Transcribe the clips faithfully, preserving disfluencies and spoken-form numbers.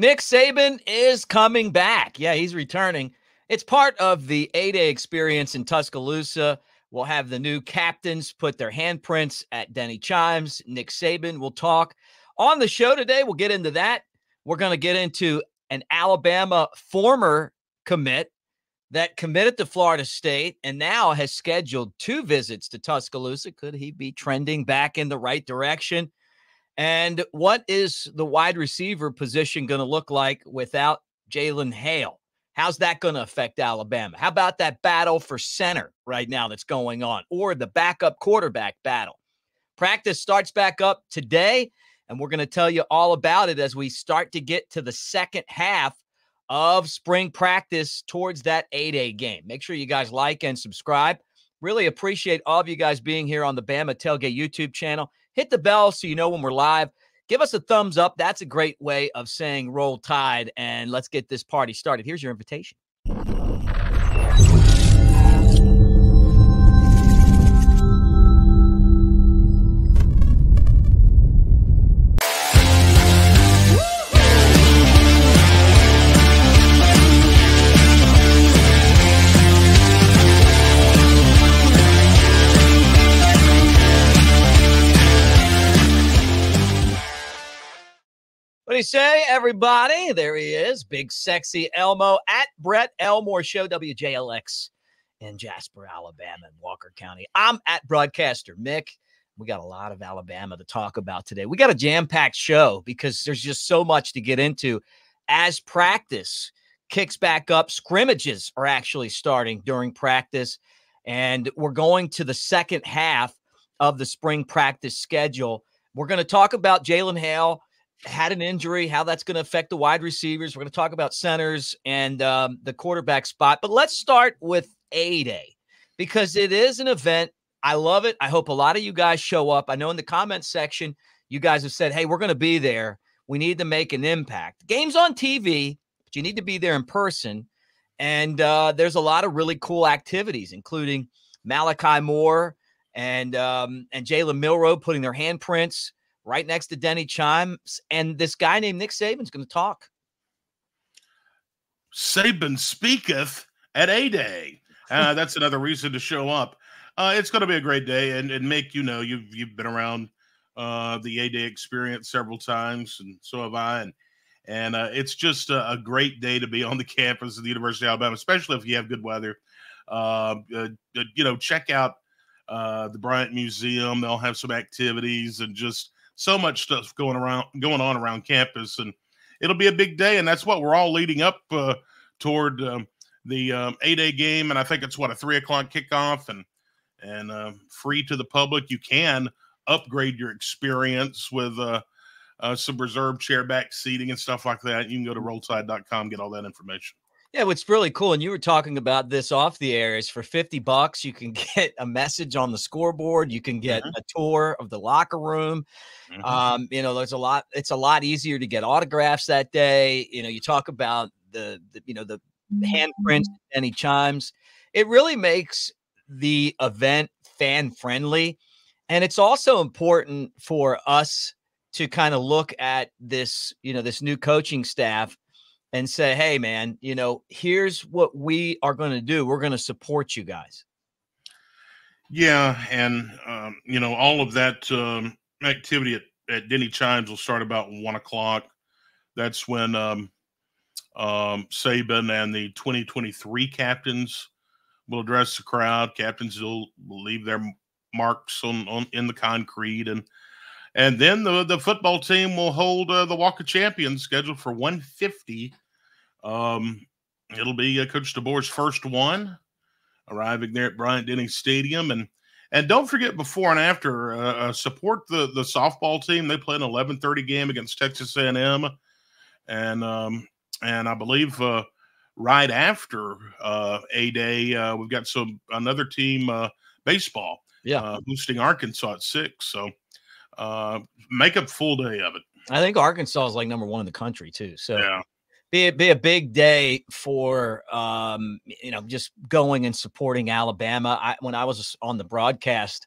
Nick Saban is coming back. Yeah, he's returning. It's part of the A-Day experience in Tuscaloosa. We'll have the new captains put their handprints at Denny Chimes. Nick Saban will talk. On the show today, we'll get into that. We're going to get into an Alabama former commit that committed to Florida State and now has scheduled two visits to Tuscaloosa. Could he be trending back in the right direction? And what is the wide receiver position going to look like without Jalen Hale? How's that going to affect Alabama? How about that battle for center right now that's going on, or the backup quarterback battle? Practice starts back up today, and we're going to tell you all about it as we start to get to the second half of spring practice towards that eight A game. Make sure you guys like and subscribe. Really appreciate all of you guys being here on the Bama Tailgate YouTube channel. Hit the bell so you know when we're live. Give us a thumbs up. That's a great way of saying Roll Tide, and let's get this party started. Here's your invitation. What do you say, everybody? There he is, Big Sexy Elmo at Brett Elmore Show, W J L X in Jasper, Alabama, and Walker County. I'm at Broadcaster Mick. We got a lot of Alabama to talk about today. We got a jam-packed show because there's just so much to get into as practice kicks back up. Scrimmages are actually starting during practice, and we're going to the second half of the spring practice schedule. We're going to talk about Jalen Hale. Had an injury, how that's going to affect the wide receivers. We're going to talk about centers and um, the quarterback spot. But let's start with A-Day because it is an event. I love it. I hope a lot of you guys show up. I know in the comments section, you guys have said, hey, we're going to be there. We need to make an impact. Game's on T V, but you need to be there in person. And uh, there's a lot of really cool activities, including Malachi Moore and, um, and Jalen Milroe putting their handprints right next to Denny Chimes, and this guy named Nick Saban's going to talk. Saban speaketh at A-Day. Uh, that's another reason to show up. Uh, it's going to be a great day, and, and Mick, you know, you've, you've been around uh, the A-Day experience several times, and so have I, and, and uh, it's just a, a great day to be on the campus of the University of Alabama, especially if you have good weather. Uh, uh, you know, check out uh, the Bryant Museum. They'll have some activities and just so much stuff going around, going on around campus, and it'll be a big day. And that's what we're all leading up uh, toward um, the um, A-Day game. And I think it's what, a three o'clock kickoff, and and uh, free to the public. You can upgrade your experience with uh, uh, some reserved chair back seating and stuff like that. You can go to roll tide dot com, get all that information. Yeah, what's really cool, and you were talking about this off the air, is for fifty bucks, you can get a message on the scoreboard. You can get mm-hmm. a tour of the locker room. Mm-hmm. Um, you know, there's a lot, it's a lot easier to get autographs that day. You know, you talk about the, the you know, the handprints, Denny Chimes. It really makes the event fan friendly. And it's also important for us to kind of look at this, you know, this new coaching staff and say, hey, man, you know, here's what we are going to do. We're going to support you guys. Yeah, and, um, you know, all of that um, activity at, at Denny Chimes will start about one o'clock. That's when um, um, Saban and the twenty twenty-three captains will address the crowd. Captains will, will leave their marks on, on in the concrete, and And then the, the football team will hold uh, the Walk of Champions scheduled for one fifty. Um, it'll be uh, Coach DeBoer's first one, arriving there at Bryant-Denny Stadium. And and don't forget, before and after, uh, uh, support the, the softball team. They play an eleven thirty game against Texas A and M. And, um, and I believe uh, right after uh, A-Day, uh, we've got some another team, uh, baseball, yeah. uh, hosting Arkansas at six. So. Uh, make a full day of it. I think Arkansas is like number one in the country too. So yeah. be a, be a big day for, um, you know, just going and supporting Alabama. I, when I was on the broadcast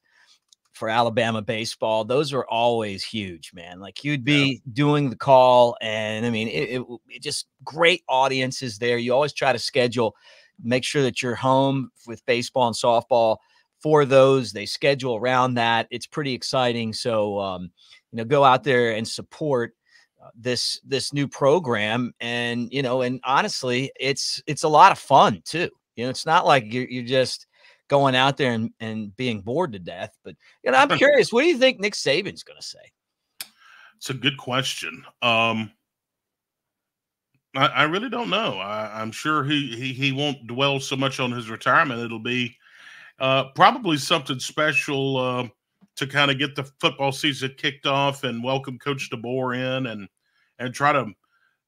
for Alabama baseball, those were always huge, man. Like you'd be yeah. doing the call, and I mean, it, it, it just great audiences there. You always try to schedule, make sure that you're home with baseball and softball for those. They schedule around that. It's pretty exciting. So, um, you know, go out there and support uh, this this new program, and you know, and honestly, it's it's a lot of fun too. You know, it's not like you're you're just going out there and, and being bored to death. But you know, I'm curious, what do you think Nick Saban's going to say? It's a good question. Um, I, I really don't know. I, I'm sure he, he he won't dwell so much on his retirement. It'll be uh, probably something special uh, to kind of get the football season kicked off and welcome Coach DeBoer in and and try to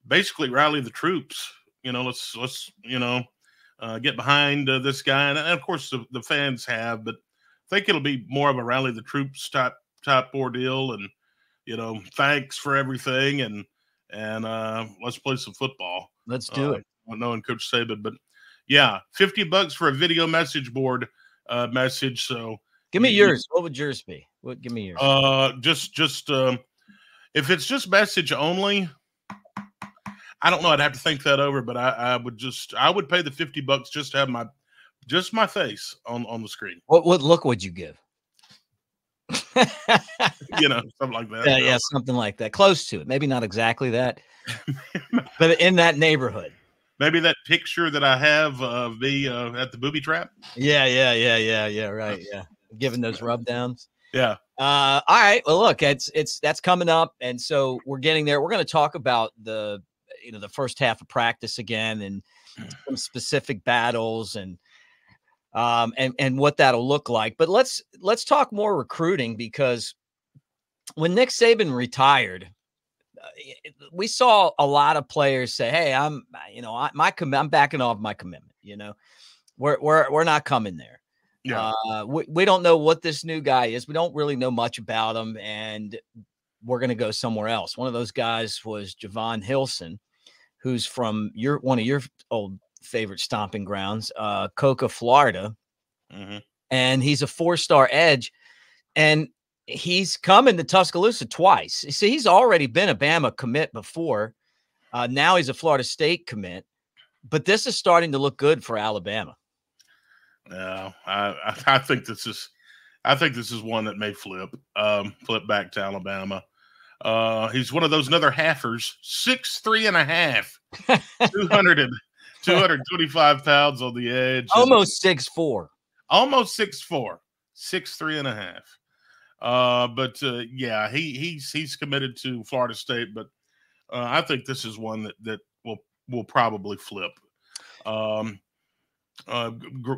basically rally the troops. You know, let's let's you know. Uh, get behind uh, this guy, and, and of course the, the fans have, but I think it'll be more of a rally the troops type type ordeal, and you know, thanks for everything, and and uh, let's play some football. Let's do uh, it. Knowing Coach Saban, but yeah, fifty bucks for a video message board uh, message. So give me you, yours. What would yours be? What? Give me yours. Uh, just just um, if it's just message only. I don't know. I'd have to think that over, but I, I would just, I would pay the fifty bucks just to have my, just my face on, on the screen. What, what look would you give? You know, something like that. Yeah, yeah, something like that. Close to it. Maybe not exactly that, but in that neighborhood. Maybe that picture that I have of me uh, at the booby trap. Yeah, yeah, yeah, yeah, yeah. Right. Yeah. Giving those rub downs. Yeah. Uh, all right. Well, look, it's, it's, that's coming up. And so we're getting there. We're going to talk about the, you know, the first half of practice again, and some specific battles, and um, and and what that'll look like. But let's let's talk more recruiting, because when Nick Saban retired, uh, we saw a lot of players say, "Hey, I'm you know I, my com I'm backing off my commitment. You know, we're we're we're not coming there. Yeah. Uh, we we don't know what this new guy is. We don't really know much about him, and we're going to go somewhere else." One of those guys was Javion Hilson, who's from your one of your old favorite stomping grounds, uh, Cocoa, Florida, mm-hmm. and he's a four-star edge, and he's come into Tuscaloosa twice. See, he's already been a Bama commit before. Uh, now he's a Florida State commit, but this is starting to look good for Alabama. Yeah, uh, I, I think this is, I think this is one that may flip, um, flip back to Alabama. Uh, he's one of those another halfers, six, three and a half, two hundred, two twenty-five pounds on the edge. Almost six, four, almost six, four, six, three and a half. Uh, but, uh, yeah, he, he's, he's committed to Florida State, but, uh, I think this is one that, that will, will probably flip. Um, uh, gr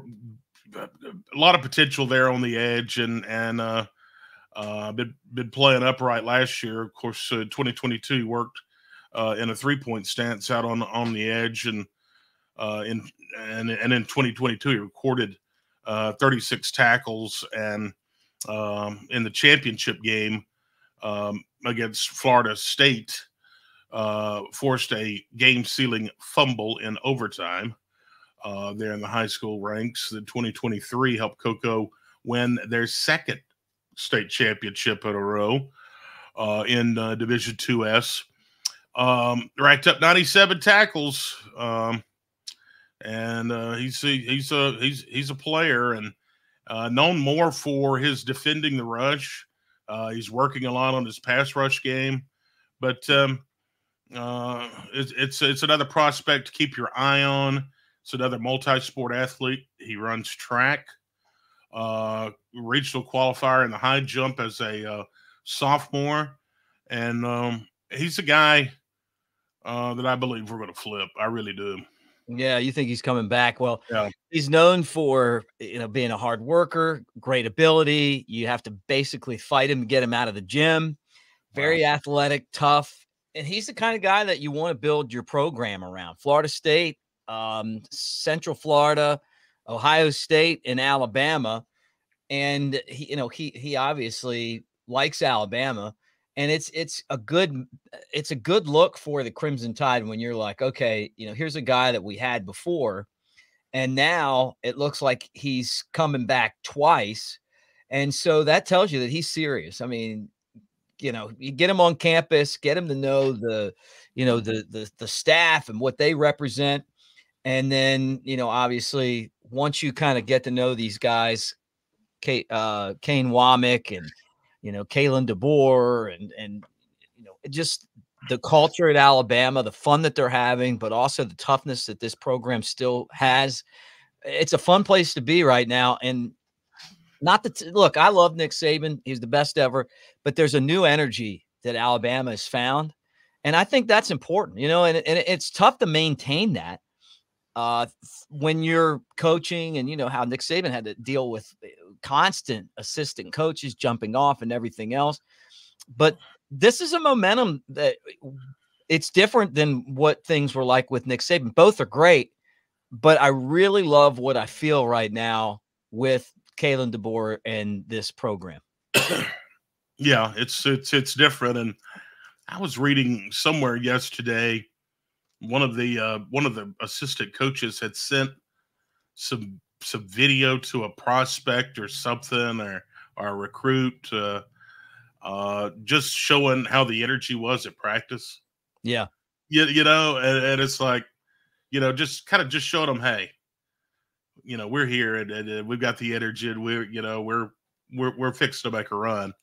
a lot of potential there on the edge, and, and, uh, Uh, been, been playing upright last year. Of course, uh, twenty twenty-two worked uh, in a three-point stance out on on the edge, and uh, in and and in twenty twenty-two he recorded uh, thirty-six tackles, and um, in the championship game um, against Florida State, uh, forced a game-sealing fumble in overtime. Uh, there in the high school ranks, the twenty twenty-three helped Cocoa win their second state championship in a row uh, in uh, Division two S. Um, racked up ninety-seven tackles, um, and uh, he's he's a he's he's a player, and uh, known more for his defending the rush. Uh, he's working a lot on his pass rush game, but um, uh, it's it's it's another prospect to keep your eye on. It's another multi-sport athlete. He runs track. Uh, regional qualifier in the high jump as a uh, sophomore, and um, he's a guy uh, that I believe we're going to flip. I really do. Yeah, you think he's coming back? Well, yeah. He's known for you know being a hard worker, great ability. You have to basically fight him to get him out of the gym. Very wow. athletic, tough, and he's the kind of guy that you want to build your program around. Florida State, um, Central Florida, Ohio State, and Alabama, and he, you know, he he obviously likes Alabama, and it's it's a good it's a good look for the Crimson Tide when you're like, okay, you know, here's a guy that we had before, and now it looks like he's coming back twice, And so that tells you that he's serious. I mean, you know, you get him on campus, get him to know the, you know, the, the, the staff and what they represent. And then, you know, obviously once you kind of get to know these guys, Kate, uh, Kane Wammack and, you know, Kalen DeBoer and, and, you know, just the culture at Alabama, the fun that they're having, but also the toughness that this program still has. It's a fun place to be right now. And not that – look, I love Nick Saban. He's the best ever. But there's a new energy that Alabama has found, and I think that's important. You know, and, and it's tough to maintain that uh, when you're coaching and, you know, how Nick Saban had to deal with constant assistant coaches jumping off and everything else. But this is a momentum that it's different than what things were like with Nick Saban. Both are great, but I really love what I feel right now with – Kalen DeBoer and this program. Yeah, it's it's it's different. And I was reading somewhere yesterday, one of the uh, one of the assistant coaches had sent some some video to a prospect or something, or or a recruit, uh, uh, just showing how the energy was at practice. Yeah, you you know, and, and it's like, you know, just kind of just showing them, hey, you know, we're here and, and, and we've got the energy and we're, you know, we're, we're, we're fixed to make a run.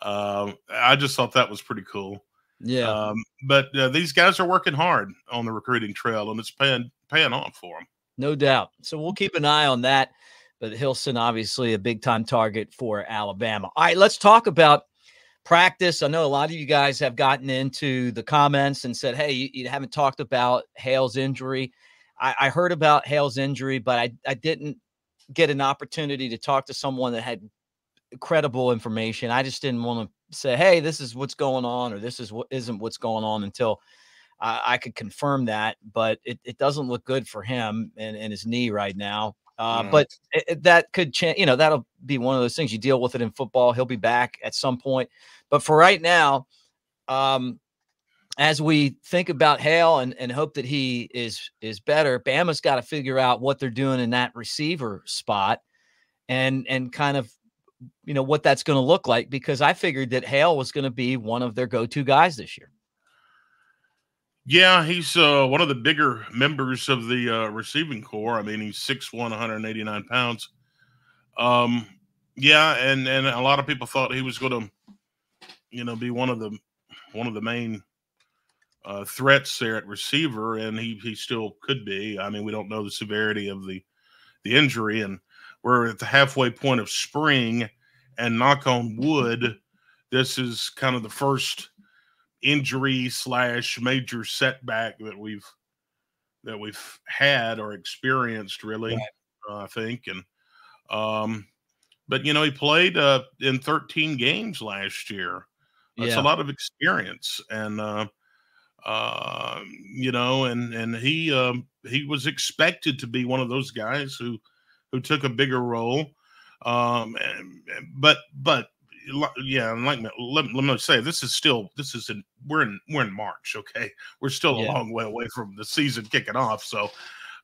Um, I just thought that was pretty cool. Yeah. Um, but uh, these guys are working hard on the recruiting trail, and it's paying, paying off for them. No doubt. So we'll keep an eye on that, but Hilson, obviously a big time target for Alabama. All right, let's talk about practice. I know a lot of you guys have gotten into the comments and said, hey, you, you haven't talked about Hale's injury. I heard about Hale's injury, but I, I didn't get an opportunity to talk to someone that had credible information. I just didn't want to say, hey, this is what's going on, or this is what isn't what's going on until I, I could confirm that. But it, it doesn't look good for him and, and his knee right now. Uh, yeah. But it, it, that could change. You know, that'll be one of those things. You deal with it in football. He'll be back at some point. But for right now, um, as we think about Hale and, and hope that he is is better, Bama's got to figure out what they're doing in that receiver spot and and kind of, you know, what that's going to look like, because I figured that Hale was going to be one of their go-to guys this year. Yeah, he's uh, one of the bigger members of the uh, receiving corps. I mean, he's six foot one, one hundred eighty-nine pounds. Um, yeah, and, and a lot of people thought he was going to, you know, be one of the one of the main – Uh, threats there at receiver, and he he still could be. I mean, we don't know the severity of the the injury, and we're at the halfway point of spring, and knock on wood, this is kind of the first injury slash major setback that we've that we've had or experienced, really. Right. uh, I think. And um but you know, he played uh in thirteen games last year. That's yeah. a lot of experience. And uh Uh, you know, and and he um, he was expected to be one of those guys who who took a bigger role. Um, and, but but yeah, like let, let me say, this is still this is in we're in we're in March, okay? We're still a yeah. long way away from the season kicking off, so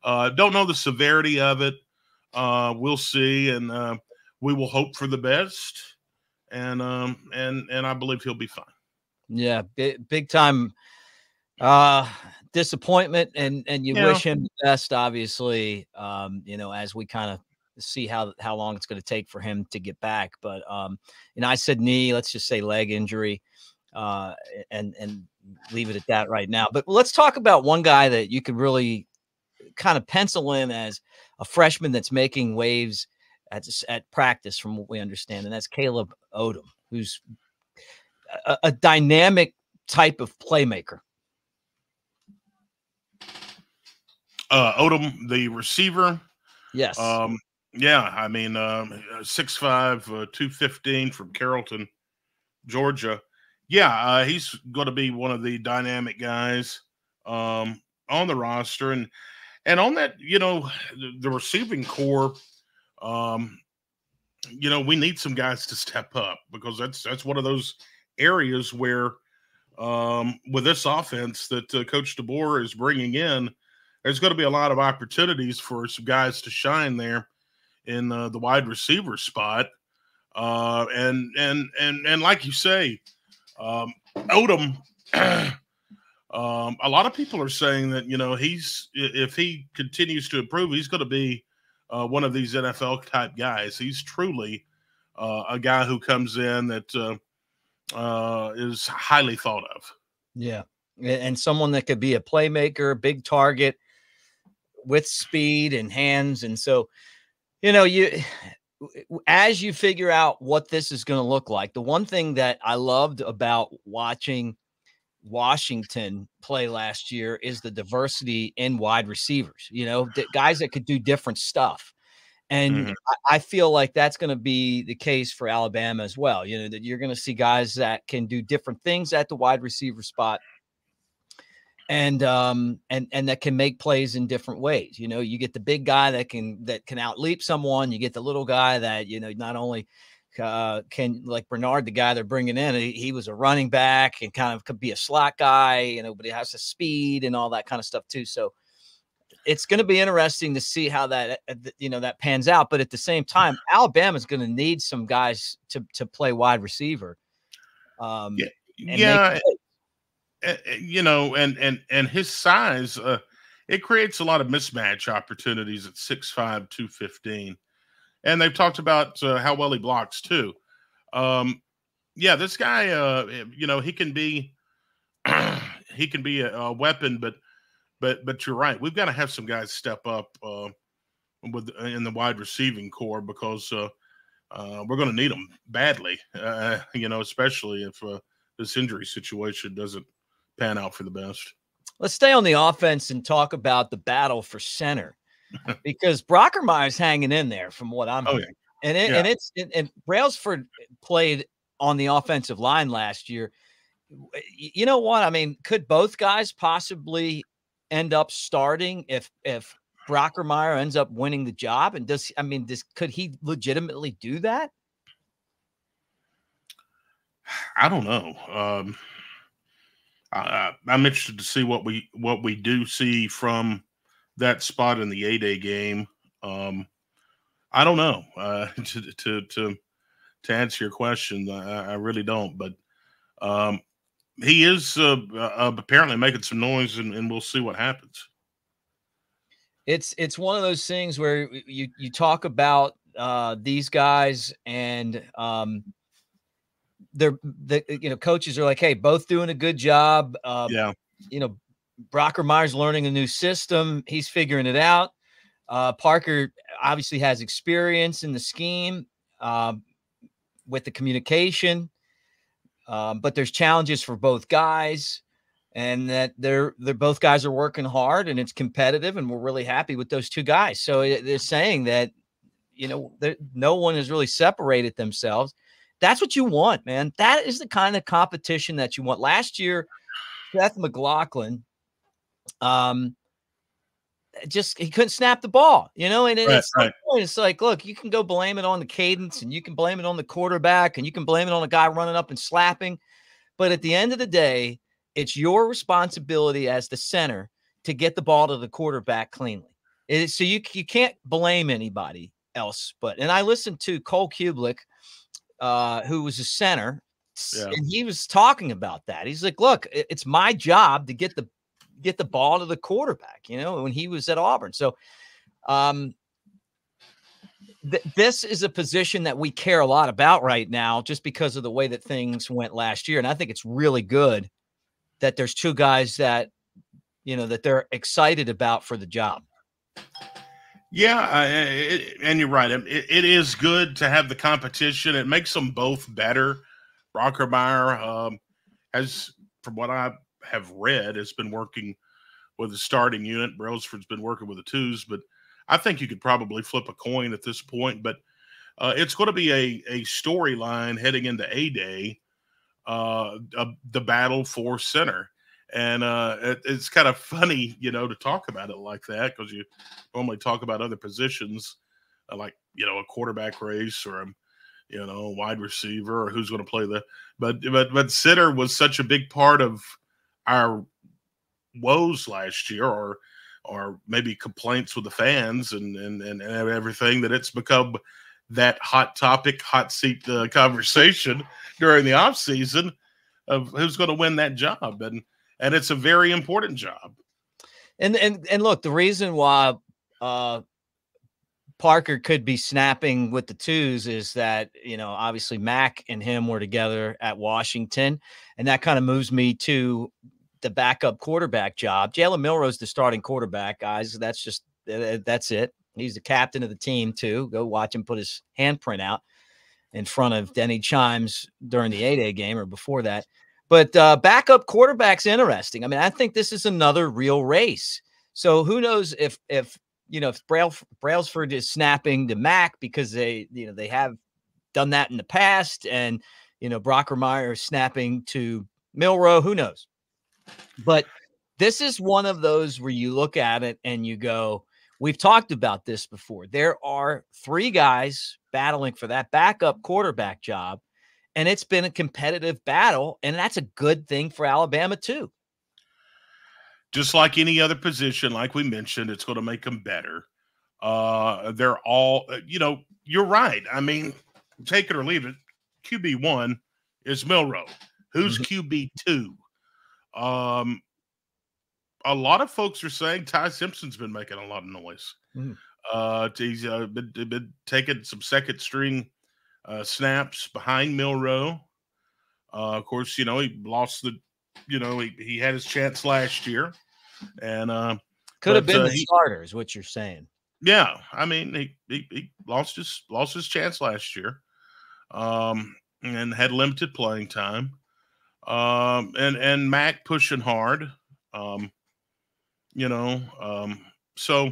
uh, don't know the severity of it. Uh, we'll see, and uh, we will hope for the best. And um, and and I believe he'll be fine. Yeah, big, big time. Uh, disappointment, and and you yeah. wish him the best, obviously. Um, you know, as we kind of see how how long it's going to take for him to get back. But um, and I said knee, let's just say leg injury, uh, and and leave it at that right now. But let's talk about one guy that you could really kind of pencil in as a freshman that's making waves at at practice, from what we understand, and that's Caleb Odom, who's a, a dynamic type of playmaker. Uh, Odom, the receiver. Yes. Um, yeah, I mean, um, six five, uh, two fifteen from Carrollton, Georgia. Yeah, uh, he's going to be one of the dynamic guys um, on the roster. And and on that, you know, the, the receiving corps, um, you know, we need some guys to step up, because that's, that's one of those areas where um, with this offense that uh, Coach DeBoer is bringing in, there's going to be a lot of opportunities for some guys to shine there in uh, the wide receiver spot. Uh, and, and, and, and like you say, um, Odom, um, a lot of people are saying that, you know, he's, if he continues to improve, he's going to be uh, one of these N F L type guys. He's truly uh, a guy who comes in that uh, uh, is highly thought of. Yeah. And someone that could be a playmaker, big target with speed and hands. And so, you know, you, as you figure out what this is going to look like, the one thing that I loved about watching Washington play last year is the diversity in wide receivers, you know, the guys that could do different stuff. And mm-hmm. I feel like that's going to be the case for Alabama as well. You know, that you're going to see guys that can do different things at the wide receiver spot. And, um, and, and that can make plays in different ways. You know, you get the big guy that can, that can outleap someone. You get the little guy that, you know, not only, uh, can, like Bernard, the guy they're bringing in, he, he was a running back and kind of could be a slot guy, you know, but he has the speed and all that kind of stuff too. So it's going to be interesting to see how that, you know, that pans out. But at the same time, Alabama is going to need some guys to, to play wide receiver. Um, yeah. yeah. You know, and and and his size, uh, it creates a lot of mismatch opportunities at six five, two fifteen. And they've talked about uh, how well he blocks, too. Um, yeah, this guy, uh, you know, he can be he can be a, a weapon, but but but you're right. We've got to have some guys step up uh, with in the wide receiving corps because uh, uh, we're going to need them badly, uh, you know, especially if uh, this injury situation doesn't pan out for the best. Let's stay on the offense and talk about the battle for center, because Brockermeyer's hanging in there from what I'm hearing. Oh, yeah. And it, yeah. and it's it, and Brailsford played on the offensive line last year. You know what I mean? Could both guys possibly end up starting if if Brockermeyer ends up winning the job? And does I mean, this could he legitimately do that? I don't know. Um, I, I'm interested to see what we what we do see from that spot in the A-Day game. Um, I don't know uh, to, to to to answer your question. I, I really don't, but um, he is uh, uh, apparently making some noise, and, and we'll see what happens. It's it's one of those things where you you talk about uh, these guys and. Um, They're the you know coaches are like, hey, both doing a good job. Um, yeah, you know, Brockermeyer's learning a new system. He's figuring it out. Uh, Parker obviously has experience in the scheme um, with the communication, um, but there's challenges for both guys, and that they're they're both guys are working hard and it's competitive, and we're really happy with those two guys. So it, they're saying that you know no one has really separated themselves. That's what you want, man. That is the kind of competition that you want. Last year, Seth McLaughlin, um, just he couldn't snap the ball, you know. And, and right, it's, right. Like, it's like, look, you can go blame it on the cadence, and you can blame it on the quarterback, and you can blame it on a guy running up and slapping. But at the end of the day, it's your responsibility as the center to get the ball to the quarterback cleanly. It is, so you you can't blame anybody else. But and I listened to Cole Kubelik, uh, who was a center, yeah. and he was talking about that. He's like, look, it's my job to get the, get the ball to the quarterback, you know, when he was at Auburn. So, um, th this is a position that we care a lot about right now, just because of the way that things went last year. And I think it's really good that there's two guys that, you know, that they're excited about for the job. Yeah, I, it, and you're right. It, it is good to have the competition. It makes them both better. Brockermeyer um, has, from what I have read, has been working with the starting unit. Brailsford's been working with the twos, but I think you could probably flip a coin at this point. But uh, it's going to be a, a storyline heading into A-Day, uh, uh, the battle for center. And uh, it, it's kind of funny, you know, to talk about it like that, because you normally talk about other positions uh, like, you know, a quarterback race or, a, you know, wide receiver or who's going to play the. But, but, but center was such a big part of our woes last year or or maybe complaints with the fans and, and, and everything that it's become that hot topic, hot seat uh, conversation during the offseason of who's going to win that job. And and it's a very important job. And and and look, the reason why uh, Parker could be snapping with the twos is that, you know, obviously Mac and him were together at Washington, and that kind of moves me to the backup quarterback job. Jalen Milroe's the starting quarterback, guys. That's just that's it. He's the captain of the team too. Go watch him put his handprint out in front of Denny Chimes during the A-Day game or before that. But uh, backup quarterback's interesting. I mean, I think this is another real race. So who knows if, if you know, if Brail, Brailsford is snapping to Mac because they, you know, they have done that in the past, and, you know, Brockermeyer is snapping to Milroe. Who knows? But this is one of those where you look at it and you go, we've talked about this before. There are three guys battling for that backup quarterback job, and it's been a competitive battle, and that's a good thing for Alabama too. Just like any other position, like we mentioned, it's going to make them better. Uh, they're all, you know, you're right. I mean, take it or leave it, Q B one is Milroe. Who's Q B two? Um, a lot of folks are saying Ty Simpson's been making a lot of noise. Mm. Uh, he's uh, been, been taking some second string uh, snaps behind Milroe. Uh, of course, you know, he lost the, you know, he, he had his chance last year, and uh, could have been uh, the he, starter is what you're saying. Yeah, I mean, he, he he lost his lost his chance last year, um, and had limited playing time. Um, and and Mac pushing hard, um, you know, um, so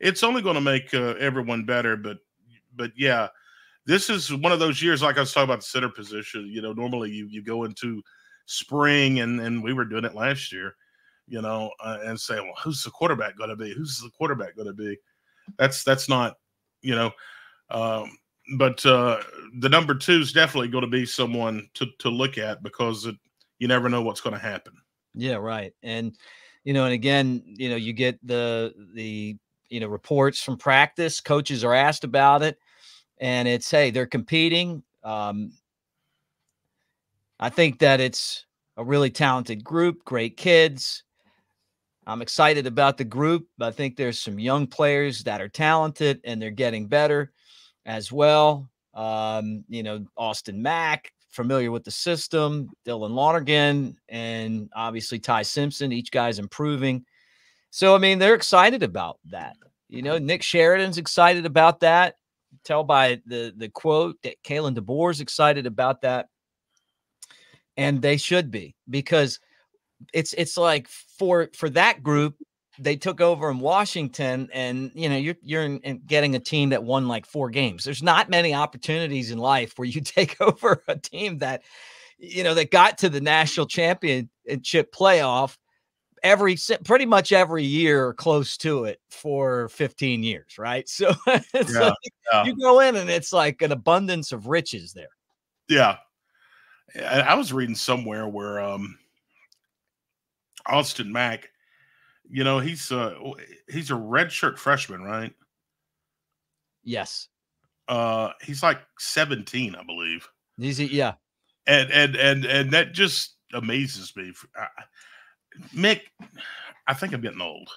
it's only going to make uh, everyone better. But but yeah, this is one of those years. Like I was talking about the center position. You know, normally you you go into spring, and and we were doing it last year, you know, uh, and say, well, who's the quarterback going to be? Who's the quarterback going to be? That's that's not, you know, um, but uh, the number two is definitely going to be someone to to look at, because it, you never know what's going to happen. Yeah, right. And you know, and again, you know, you get the the you know reports from practice. Coaches are asked about it, and it's, hey, they're competing. Um, I think that it's a really talented group, great kids. I'm excited about the group. I think there's some young players that are talented, and they're getting better as well. Um, you know, Austin Mack, familiar with the system, Dylan Lonergan, and obviously Ty Simpson. Each guy's improving. So, I mean, they're excited about that. You know, Nick Sheridan's excited about that. Tell by the, the quote that Kalen DeBoer's excited about that. And they should be, because it's it's like for for that group, they took over in Washington, and you know you're you're in, in getting a team that won like four games. There's not many opportunities in life where you take over a team that you know that got to the national championship playoff every pretty much every year or close to it for fifteen years, right? So it's yeah, like yeah. you go in and it's like an abundance of riches there. Yeah. I was reading somewhere where um, Austin Mack, you know, he's uh, he's a redshirt freshman, right? Yes. Uh, he's like seventeen, I believe. He's yeah, and and and and that just amazes me. I, Mick, I think I'm getting old.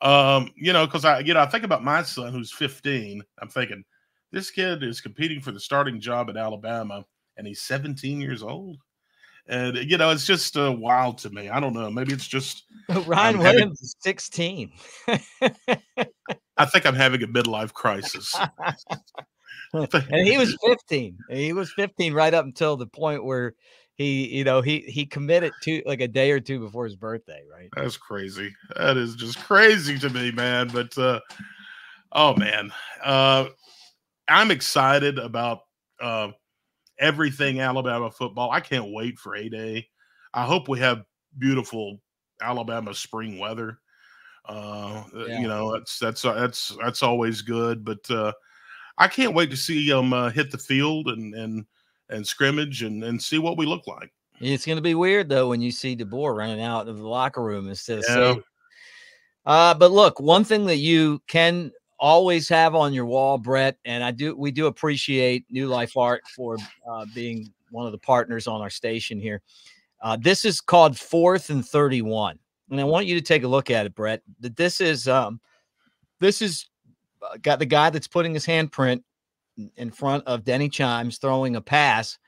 Um, you know, because I you know I think about my son who's fifteen. I'm thinking this kid is competing for the starting job at Alabama, and he's seventeen years old. And, you know, it's just uh, wild to me. I don't know. Maybe it's just – Ryan I'm Williams is sixteen. I think I'm having a midlife crisis. And he was fifteen. He was fifteen right up until the point where he, you know, he, he committed to like a day or two before his birthday, right? That's crazy. That is just crazy to me, man. But, uh, oh, man. Uh, I'm excited about uh, – everything Alabama football. I can't wait for A-Day. I hope we have beautiful Alabama spring weather. Uh, yeah. You know, that's that's that's that's always good. But uh, I can't wait to see them uh, hit the field and and and scrimmage and and see what we look like. It's going to be weird though when you see DeBoer running out of the locker room instead of yeah. uh But look, one thing that you can always have on your wall, Brett. And I do, we do appreciate New Life Art for uh, being one of the partners on our station here. Uh, this is called Fourth and thirty-one. And I want you to take a look at it, Brett. This is, um, this is uh, got the guy that's putting his handprint in front of Denny Chimes throwing a pass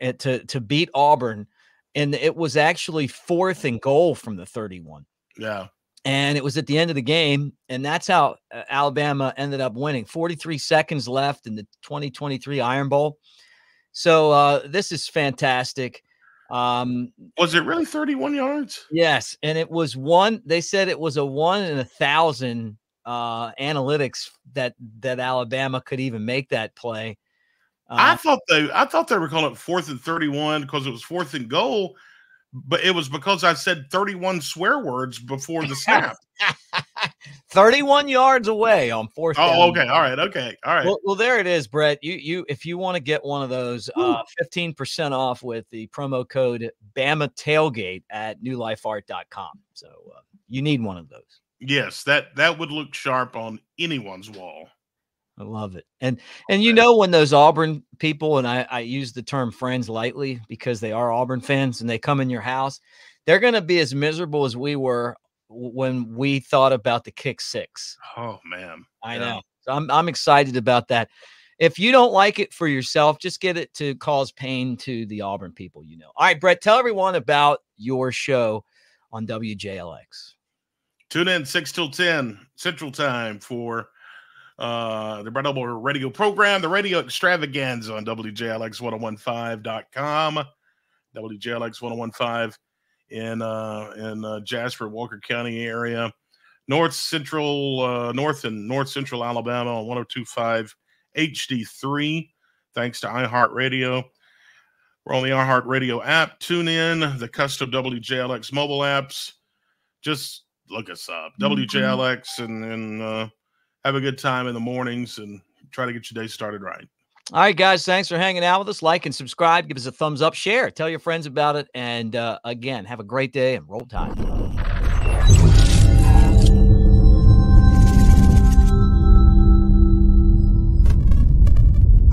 at, to, to beat Auburn. And it was actually fourth and goal from the thirty-one. Yeah. And it was at the end of the game, and that's how uh, Alabama ended up winning. forty-three seconds left in the twenty twenty-three Iron Bowl. So uh, this is fantastic. Um, was it really thirty-one yards? Yes, and it was one. They said it was a one in a thousand uh, analytics that that Alabama could even make that play. Uh, I thought they, I thought they were calling it fourth and thirty-one because it was fourth and goal. But it was because I said thirty-one swear words before the snap. thirty-one yards away on fourth. Oh, down. Okay. All right. Okay. All right. Well, well, there it is, Brett. You, you, if you want to get one of those, uh, fifteen percent off with the promo code Bama Tailgate at new life art dot com. So uh, you need one of those. Yes, that that would look sharp on anyone's wall. I love it. And, and you know, when those Auburn people, and I, I use the term friends lightly because they are Auburn fans, and they come in your house, they're going to be as miserable as we were when we thought about the kick six. Oh, man. I yeah. know. So I'm, I'm excited about that. If you don't like it for yourself, just get it to cause pain to the Auburn people, you know. All right, Brett, tell everyone about your show on W J L X. Tune in six till ten Central Time for Uh, the Brett Elmore radio program, the radio extravaganza on W J L X ten fifteen dot com, W J L X ten fifteen in, uh, in, uh, Jasper, Walker County area, North Central, uh, North and North Central Alabama on one oh two point five H D three. Thanks to iHeart Radio. We're on the iHeart Radio app. Tune in the custom W J L X mobile apps. Just look us up, W J L X, and, and, uh, have a good time in the mornings and try to get your day started right. All right, guys. Thanks for hanging out with us. Like and subscribe. Give us a thumbs up. Share. Tell your friends about it. And uh, again, have a great day and roll tide.